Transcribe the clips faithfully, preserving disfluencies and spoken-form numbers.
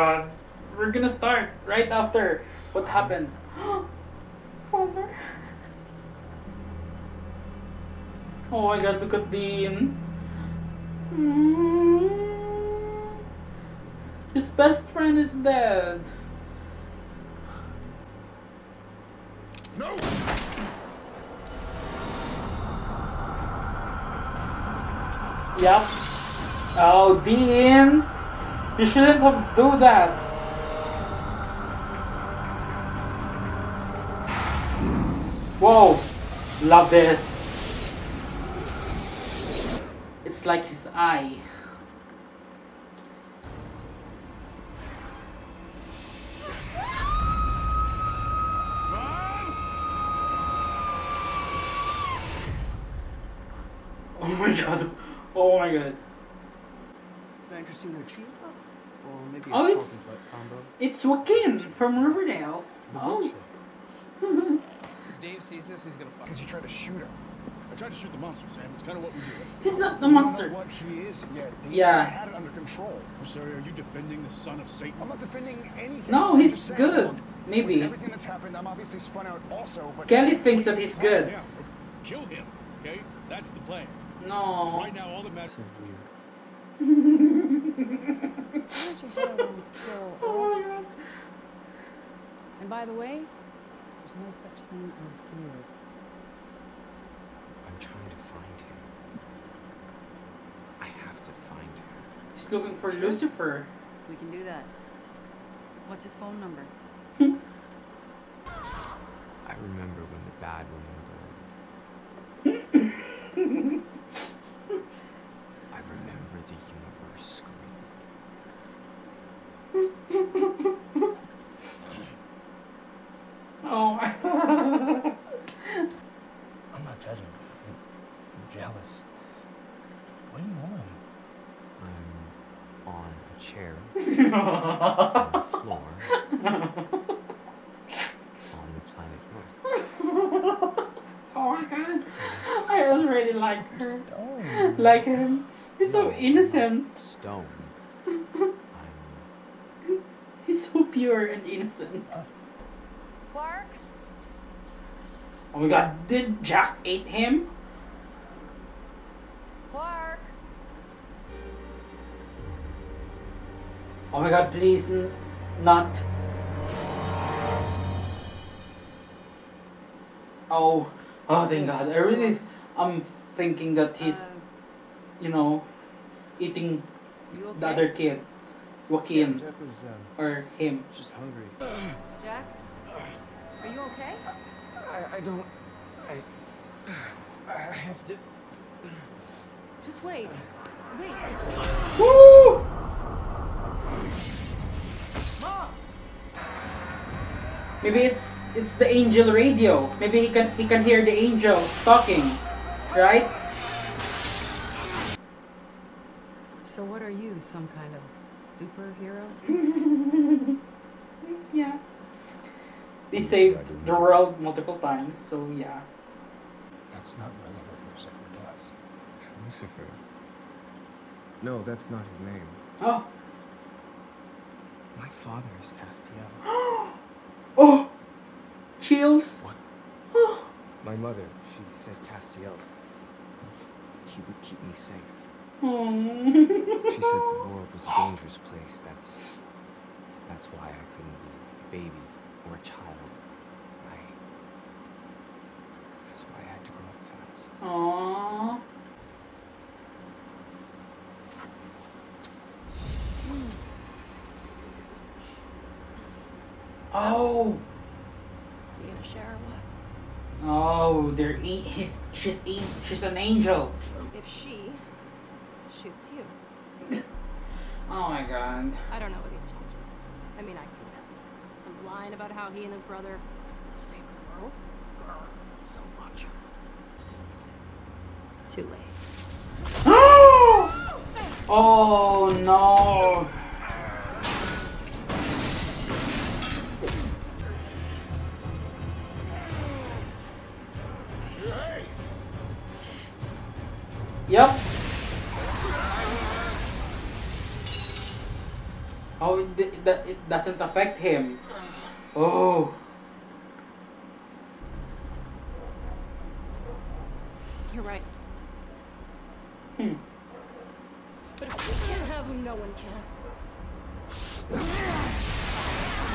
God. We're gonna start right after what happened. Father. Oh my God, look at Dean. His best friend is dead. No. Yep. Oh, Dean, you shouldn't have do that. Whoa, love this. It's like his eye. Oh my God! Oh my God! Interesting with cheese puff, or maybe a oh, it's and combo. It's Joaquin from Riverdale. Oh. Dave sees this, he's gonna fuck. Because you tried to shoot her. I tried to shoot the monster, Sam. It's kind of what we do. He's not the monster. What he is? Yeah. Yeah. Had it under control. I'm sorry. Are you defending the son of Satan? I'm not defending anything. No, he's good. Maybe. With everything that's happened, I'm obviously spun out also. But Kelly thinks that he's good. Yeah. Kill him. Okay, that's the plan. No. Right now, all that matters. Oh my God. And by the way, there's no such thing as weird. Trying to find him. I have to find him. He's looking for sure. Lucifer. We can do that. What's his phone number? I remember when the bad woman died. I remember the universe screaming. Oh my God. I'm not judging. Jealous. What are you on? I'm on a chair. On the floor. On the planet Earth. Oh my God. I already like her. Stone. Like him. He's so innocent. Stone. I'm... He's so pure and innocent. Clark? Oh my God. Did Jack eat him? Clark. Oh my God, please n not. Oh, oh thank God. I really I'm thinking that he's uh, you know eating you okay? The other kid. Joaquin yeah, was, um, or him. Just hungry. Jack? Are you okay? I, I don't I I have to Just wait. Wait. Woo! Mom. Maybe it's it's the angel radio. Maybe he can he can hear the angels talking, right? So what are you, some kind of superhero? Yeah. They saved the world multiple times, so yeah. That's not really what Lucifer does. Lucifer? No, that's not his name. Oh! My father is Castiel. Oh! Chills! What? Oh. My mother, she said Castiel. He would keep me safe. Oh. She said the world was a dangerous place. That's... That's why I couldn't be a baby or a child. I... That's why I had to grow up fast. Aww. Oh! You gonna share what? Oh, they're e his, she's e she's an angel. If she shoots you. Oh my God. I don't know what he's told you. I mean, I can guess. Some line about how he and his brother saved the world. Girl, so much. Too late. Oh no! Yep. Oh Oh, it, it, it doesn't affect him. Oh. You're right. Hmm. But if we can't have him, no one can.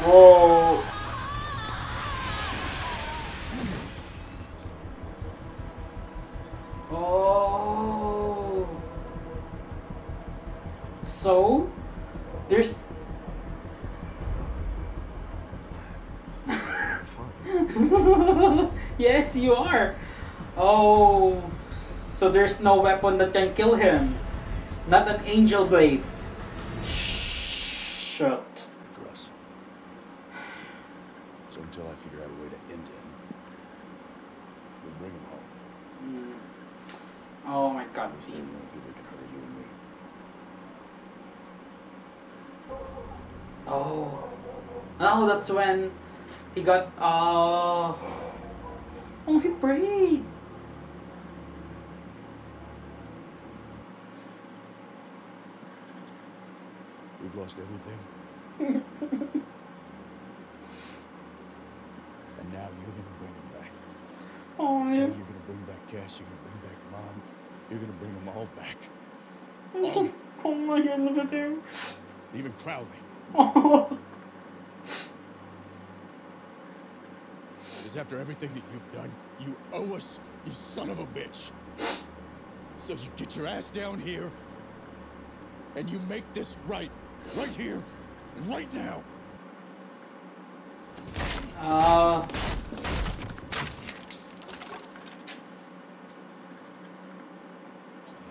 Whoa. Oh. So, there's. Yes, you are. Oh, so there's no weapon that can kill him. Not an angel blade. Shut. So until I figure out a way to end him, we'll bring him home. Mm. Oh my God, Dean. Oh. Oh, that's when he got. Uh... Oh, he prayed. We've lost everything. And now you're gonna bring him back. Oh, yeah. You're gonna bring back Cass, you're gonna bring back Mom, you're gonna bring them all back. All oh my God, look at him. Even Crowley. Oh. It's after everything that you've done, you owe us, you son of a bitch. So you get your ass down here, and you make this right. Right here, and right now. Uh...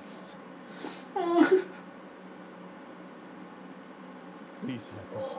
Please. Oh. Please help us.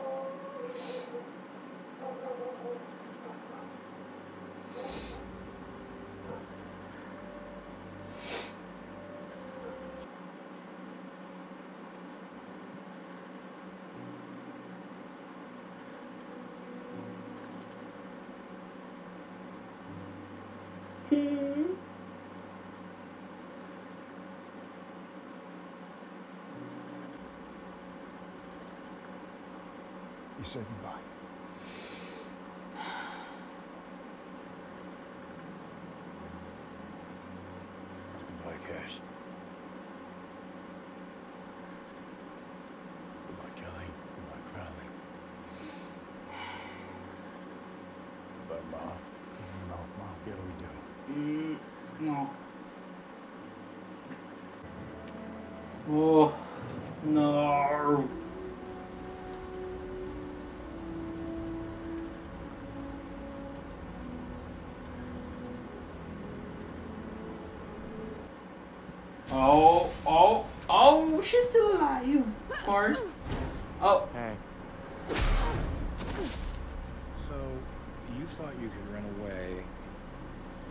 You said goodbye. Goodbye, Cass. Goodbye, Kelly. Goodbye, Crowley. Goodbye, Mom. No, Mom. What do we do? Mm, no. Oh, no. Oh, oh, oh, she's still alive, of course. Oh. Hey. So, you thought you could run away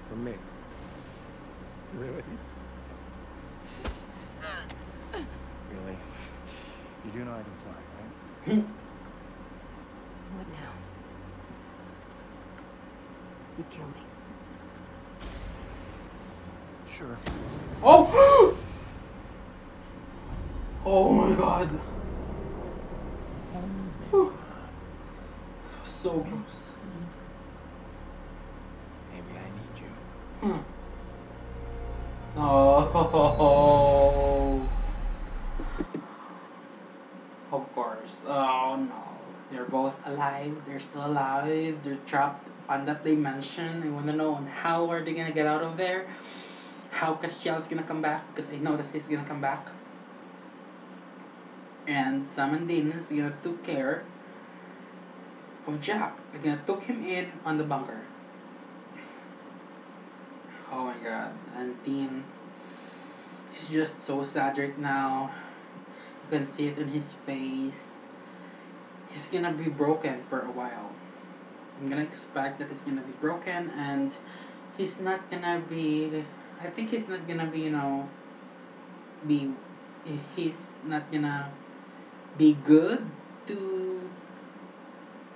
from me? Really? Really? You do know I can fly, right? What now? You kill me. Sure. Oh! Oh my God. Oh. So close. Maybe I need you. Hmm. Oh. Of course. Oh no. They're both alive. They're still alive. They're trapped on that dimension. I want to know how are they gonna get out of there. How Castiel's gonna come back, because I know that he's gonna come back. And Sam and Dean is gonna take care of Jack. They're gonna took him in on the bunker. Oh my God. And Dean, he's just so sad right now. You can see it in his face. He's gonna be broken for a while. I'm gonna expect that he's gonna be broken, and he's not gonna be... I think he's not gonna be, you know, be, he's not gonna be good to,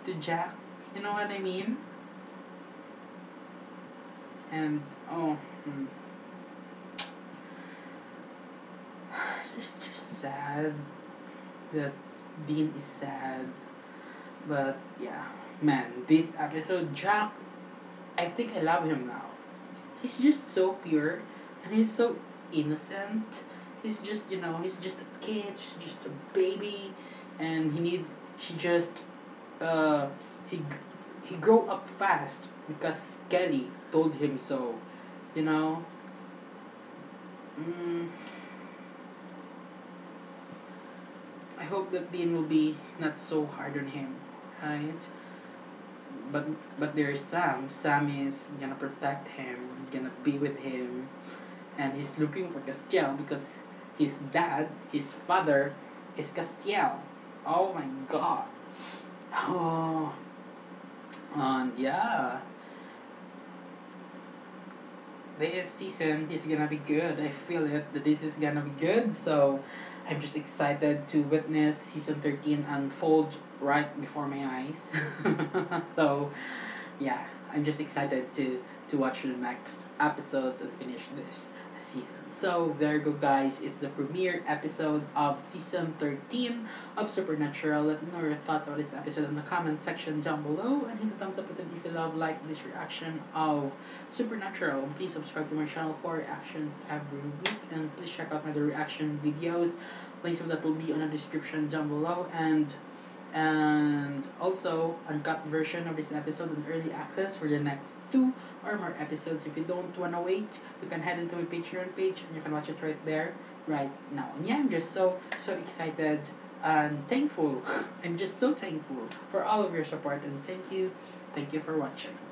to Jack, you know what I mean? And, oh, mm. It's just sad that Dean is sad. But yeah, man, this episode, Jack, I think I love him now. He's just so pure and he's so innocent. He's just, you know, he's just a kid, he's just a baby, and he needs, she just, uh, he, he grew up fast because Kelly told him so, you know. Mm. I hope that Dean will be not so hard on him, right? But but there is Sam. Sam is gonna protect him, gonna be with him, and he's looking for Castiel because his dad, his father, is Castiel. Oh my God. Oh. And yeah. This season is gonna be good. I feel it that this is gonna be good. So I'm just excited to witness season thirteen unfold right before my eyes. So yeah, I'm just excited to, to watch the next episodes and finish this season. So there you go, guys. It's the premiere episode of season thirteen of Supernatural. Let me know your thoughts on this episode in the comment section down below, and hit the thumbs up button if you love like this reaction of Supernatural. And please subscribe to my channel for reactions every week, and please check out my other reaction videos. Links of that will be on the description down below, and and also uncut version of this episode and early access for the next two or more episodes. If you don't want to wait, you can head into my Patreon page and you can watch it right there right now. And yeah, I'm just so so excited and thankful. I'm just so thankful for all of your support, and thank you thank you for watching.